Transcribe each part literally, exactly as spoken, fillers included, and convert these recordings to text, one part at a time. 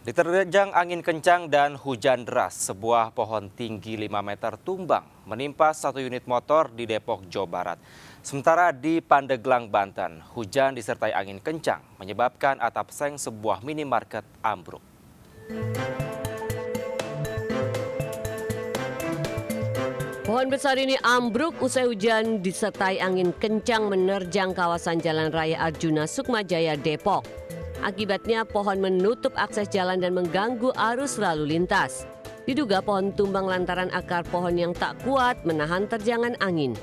Diterjang angin kencang dan hujan deras, sebuah pohon tinggi lima meter tumbang menimpa satu unit motor di Depok, Jawa Barat. Sementara di Pandeglang, Banten, hujan disertai angin kencang menyebabkan atap seng sebuah minimarket ambruk. Pohon besar ini ambruk usai hujan disertai angin kencang menerjang kawasan Jalan Raya Arjuna Sukmajaya, Depok. Akibatnya pohon menutup akses jalan dan mengganggu arus lalu lintas. Diduga pohon tumbang lantaran akar pohon yang tak kuat menahan terjangan angin.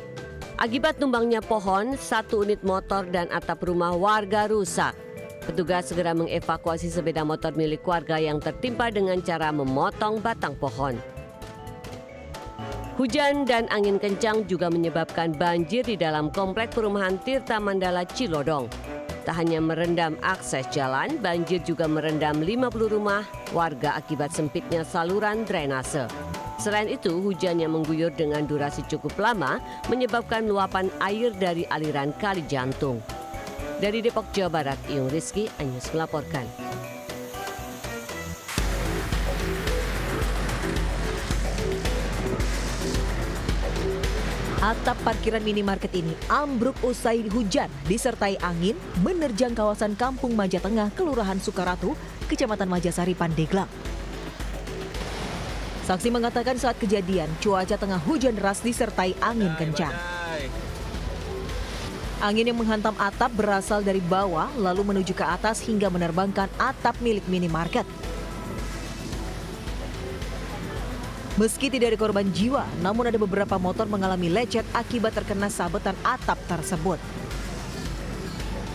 Akibat tumbangnya pohon, satu unit motor dan atap rumah warga rusak. Petugas segera mengevakuasi sepeda motor milik warga yang tertimpa dengan cara memotong batang pohon. Hujan dan angin kencang juga menyebabkan banjir di dalam komplek perumahan Tirta Mandala Cilodong. Tak hanya merendam akses jalan, banjir juga merendam lima puluh rumah warga akibat sempitnya saluran drainase. Selain itu, hujan yang mengguyur dengan durasi cukup lama menyebabkan luapan air dari aliran Kali Jantung. Dari Depok, Jawa Barat, Iung Rizki, Anyus melaporkan. Atap parkiran minimarket ini ambruk usai hujan disertai angin menerjang kawasan Kampung Majatengah, Kelurahan Sukaratu, Kecamatan Majasari, Pandeglang. Saksi mengatakan saat kejadian cuaca tengah hujan deras disertai angin kencang. Angin yang menghantam atap berasal dari bawah lalu menuju ke atas hingga menerbangkan atap milik minimarket. Meski tidak ada korban jiwa, namun ada beberapa motor mengalami lecet akibat terkena sabetan atap tersebut.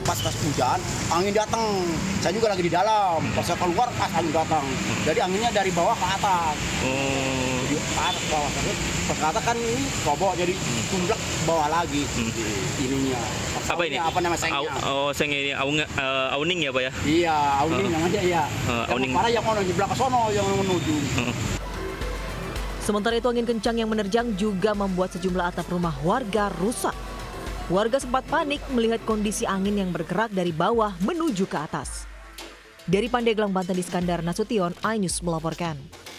Pas-pas hujan, angin datang. Saya juga lagi di dalam. Pas saya keluar, pas angin datang. Jadi anginnya dari bawah ke atas. Hmm. Di atas bawah. Pas ke atas kan ini bawah, jadi tumblak bawah lagi. Hmm. Ininya. Apa ini? Apa nama sengnya? Oh, seng ini aung, uh, auning ya, Pak ya? Iya, auning uh, namanya ya. Uh, yang parah yang mau nyeblak ke sono, yang menuju. Uh. Sementara itu angin kencang yang menerjang juga membuat sejumlah atap rumah warga rusak. Warga sempat panik melihat kondisi angin yang bergerak dari bawah menuju ke atas. Dari Pandeglang, Banten, Iskandar Nasution, iNews melaporkan.